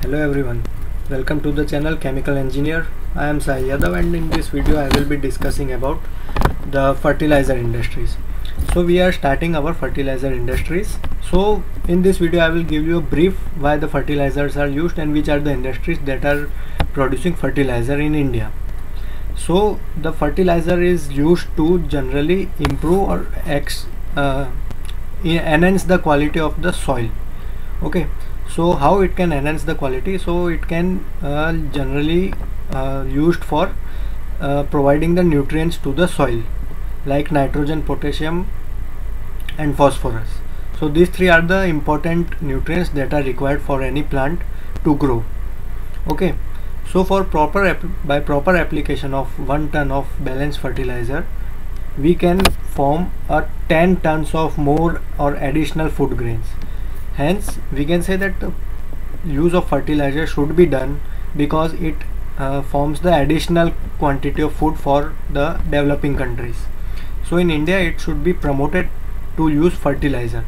Hello everyone, welcome to the channel Chemical Engineer. I am Sahil Yadav, and in this video I will be discussing about the fertilizer industries. So we are starting our fertilizer industries. So in this video I will give you a brief why the fertilizers are used and which are the industries that are producing fertilizer in India. So the fertilizer is used to generally improve or enhance the quality of the soil. Okay, so how it can enhance the quality? So it can generally used for providing the nutrients to the soil like nitrogen, potassium and phosphorus. So these three are the important nutrients that are required for any plant to grow. Okay, so for proper application of 1 ton of balanced fertilizer, we can form a 10 tons of more or additional food grains. Hence we can say that the use of fertilizer should be done because it forms the additional quantity of food for the developing countries. So in India it should be promoted to use fertilizer,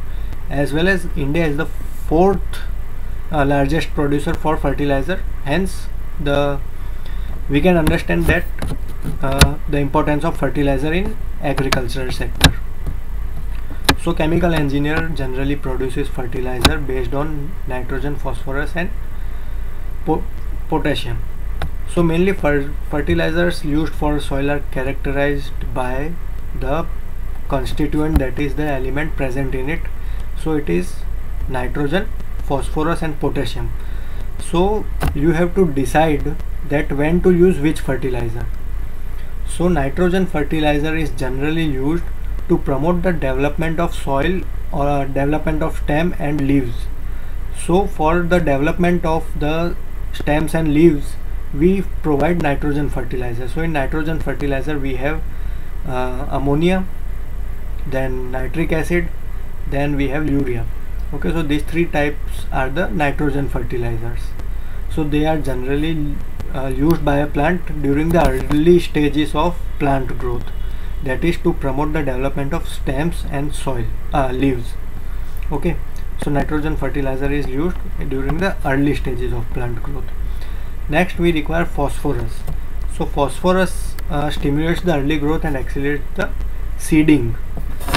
as well as India is the fourth largest producer for fertilizer. Hence we can understand that the importance of fertilizer in agricultural sector. So chemical engineer generally produces fertilizer based on nitrogen, phosphorus and potassium. So mainly fertilizers used for soil are characterized by the constituent, that is the element present in it. So it is nitrogen, phosphorus and potassium. So you have to decide that when to use which fertilizer. So nitrogen fertilizer is generally used to promote the development of soil or development of stem and leaves. So for the development of the stems and leaves we provide nitrogen fertilizer. So in nitrogen fertilizer we have ammonia, then nitric acid, then we have urea. Okay, so these three types are the nitrogen fertilizers. So they are generally used by a plant during the early stages of plant growth, that is to promote the development of stems and soil leaves. Okay, so nitrogen fertilizer is used during the early stages of plant growth. Next we require phosphorus. So phosphorus stimulates the early growth and accelerates the seeding.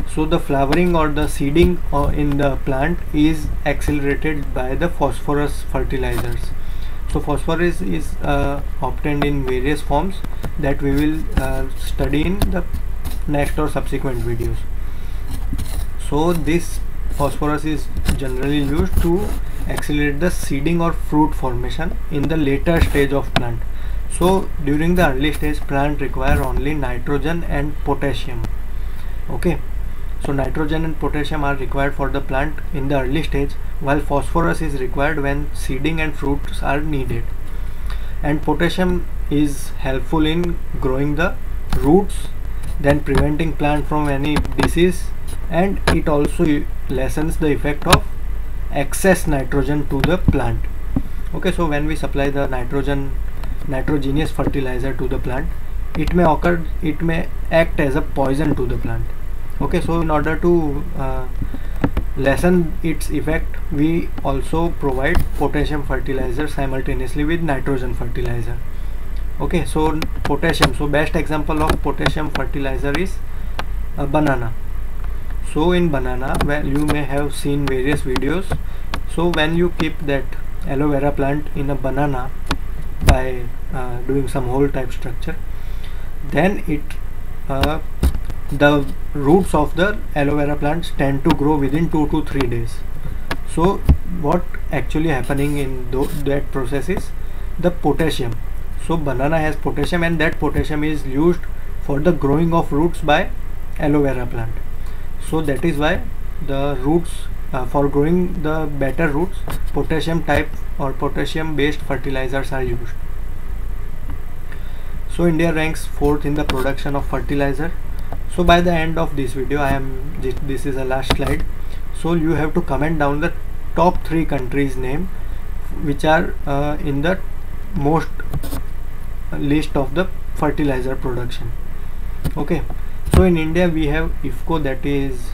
So the flowering or the seeding in the plant is accelerated by the phosphorus fertilizers. So phosphorus is obtained in various forms that we will study in the next or subsequent videos. So this phosphorus is generally used to accelerate the seeding or fruit formation in the later stage of plant. So during the early stage plant require only nitrogen and potassium. Okay, so nitrogen and potassium are required for the plant in the early stage, while phosphorus is required when seeding and fruits are needed. And potassium is helpful in growing the roots, then preventing plant from any disease, and it also lessens the effect of excess nitrogen to the plant. Okay, so when we supply the nitrogenous fertilizer to the plant, it may act as a poison to the plant. Okay, so in order to lessen its effect, we also provide potassium fertilizer simultaneously with nitrogen fertilizer. Okay, so potassium, so best example of potassium fertilizer is a banana. So in banana, well, you may have seen various videos. So when you keep that aloe vera plant in a banana by doing some hole type structure, then the roots of the aloe vera plants tend to grow within 2 to 3 days. So what actually happening in that process is the potassium. So banana has potassium, and that potassium is used for the growing of roots by aloe vera plant. So that is why the roots for growing the better roots, potassium type or potassium based fertilizers are used. So India ranks 4th in the production of fertilizer. So by the end of this video, this is the last slide. So you have to comment down the top 3 countries name which are in the most list of the fertilizer production. Okay, so in India we have IFFCO, that is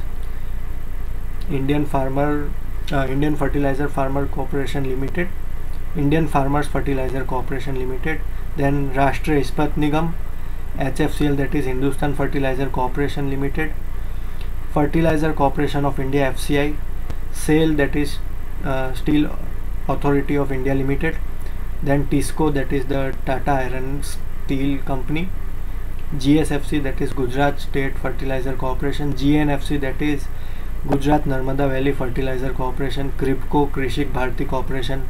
Indian Fertilizer Farmer Corporation Limited. Indian Farmers Fertilizer Corporation Limited, then Rashtriya Ispat Nigam, HFCL, that is Hindustan Fertilizer Corporation Limited, Fertilizer Corporation of India FCI, SAIL, that is Steel Authority of India Limited, then Tisco, that is the Tata Iron Steel Company, GSFC, that is Gujarat State Fertilizer Corporation, GNFC, that is Gujarat Narmada Valley Fertilizer Corporation, KRIBHCO, Krishik Bharti Corporation,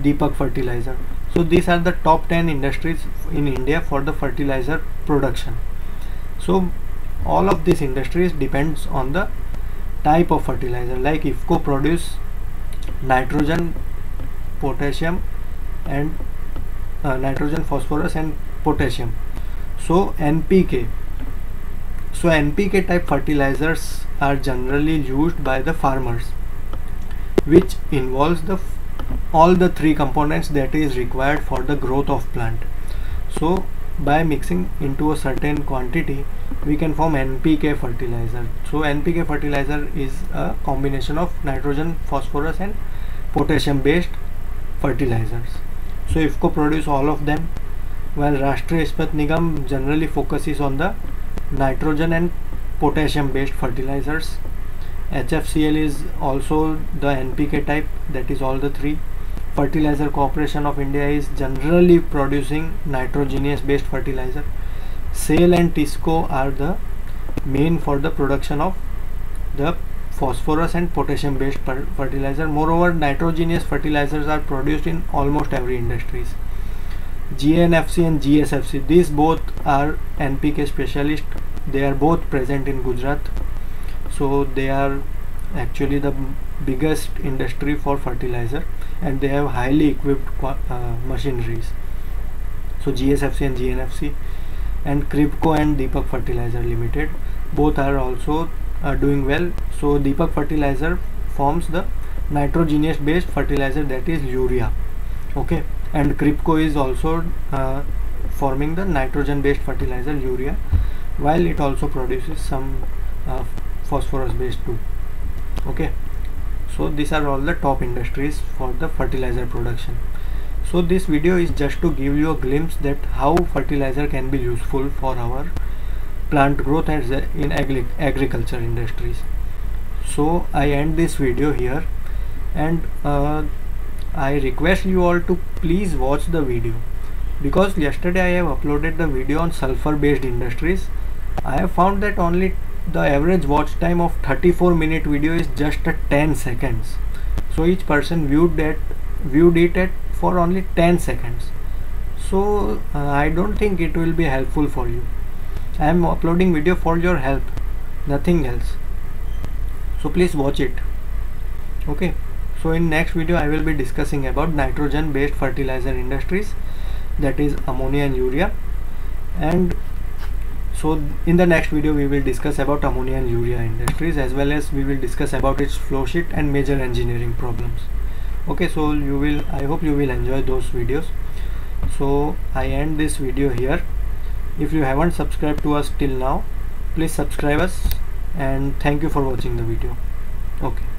Deepak Fertilizer. So these are the top 10 industries in India for the fertilizer production. So all of these industries depends on the type of fertilizer, like IFFCO produce nitrogen, potassium and nitrogen, phosphorus and potassium. So NPK. So NPK type fertilizers are generally used by the farmers, which involves the all the three components that is required for the growth of plant. So by mixing into a certain quantity, we can form NPK fertilizer. So NPK fertilizer is a combination of nitrogen, phosphorus and potassium based fertilizers. So IFFCO produce all of them, while Rashtriya Ispat Nigam generally focuses on the nitrogen and potassium based fertilizers. HFCL is also the NPK type, that is all the three. Fertilizer Corporation of India is generally producing nitrogenous based fertilizer. SAIL and Tisco are the main for the production of the phosphorus and potassium based fertilizer. Moreover, nitrogenous fertilizers are produced in almost every industries. GNFC and GSFC, these both are NPK specialists. They are both present in Gujarat. So they are actually the biggest industry for fertilizer, and they have highly equipped machineries. So GSFC and GNFC, and KRIBHCO and Deepak Fertilizer Limited, both are also doing well. So Deepak Fertilizer forms the nitrogenous based fertilizer, that is urea, okay, and KRIBHCO is also forming the nitrogen based fertilizer urea, while it also produces some phosphorus based too. Okay, so these are all the top industries for the fertilizer production. So this video is just to give you a glimpse that how fertilizer can be useful for our plant growth as in agriculture industries. So I end this video here, and I request you all to please watch the video, because yesterday I have uploaded the video on sulfur based industries. I have found that only the average watch time of 34-minute video is just at 10 seconds. So each person viewed it for only 10 seconds. So I don't think it will be helpful for you. I am uploading video for your help, nothing else. So please watch it. Okay, so in next video I will be discussing about nitrogen based fertilizer industries, that is ammonia and urea, and so in the next video we will discuss about ammonia and urea industries, as well as we will discuss about its flow sheet and major engineering problems. Okay, so I hope you will enjoy those videos. So I end this video here. If you haven't subscribed to us till now, please subscribe us, and thank you for watching the video. Okay.